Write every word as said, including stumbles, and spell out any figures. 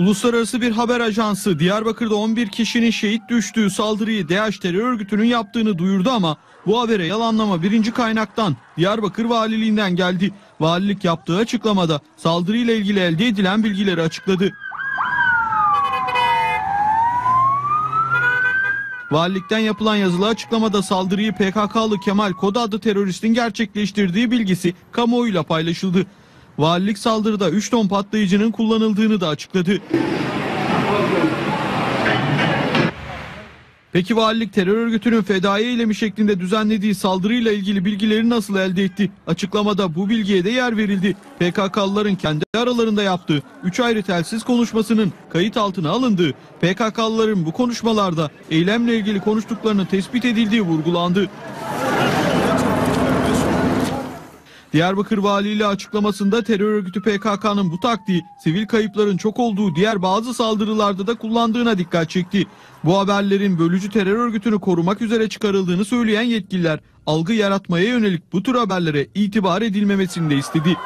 Uluslararası bir haber ajansı Diyarbakır'da on bir kişinin şehit düştüğü saldırıyı DEAŞ terör örgütünün yaptığını duyurdu ama bu habere yalanlama birinci kaynaktan Diyarbakır Valiliğinden geldi. Valilik yaptığı açıklamada saldırıyla ilgili elde edilen bilgileri açıkladı. Valilikten yapılan yazılı açıklamada saldırıyı P K K'lı Kemal Koda adlı teröristin gerçekleştirdiği bilgisi kamuoyuyla paylaşıldı. Valilik saldırıda üç ton patlayıcının kullanıldığını da açıkladı. Peki valilik terör örgütünün fedai eylemi şeklinde düzenlediği saldırıyla ilgili bilgileri nasıl elde etti? Açıklamada bu bilgiye de yer verildi. P K K'lıların kendi aralarında yaptığı üç ayrı telsiz konuşmasının kayıt altına alındığı, P K K'lıların bu konuşmalarda eylemle ilgili konuştuklarını tespit edildiği vurgulandı. Diyarbakır Valiliği açıklamasında terör örgütü P K K'nın bu taktiği sivil kayıpların çok olduğu diğer bazı saldırılarda da kullandığına dikkat çekti. Bu haberlerin bölücü terör örgütünü korumak üzere çıkarıldığını söyleyen yetkililer algı yaratmaya yönelik bu tür haberlere itibar edilmemesini de istedi.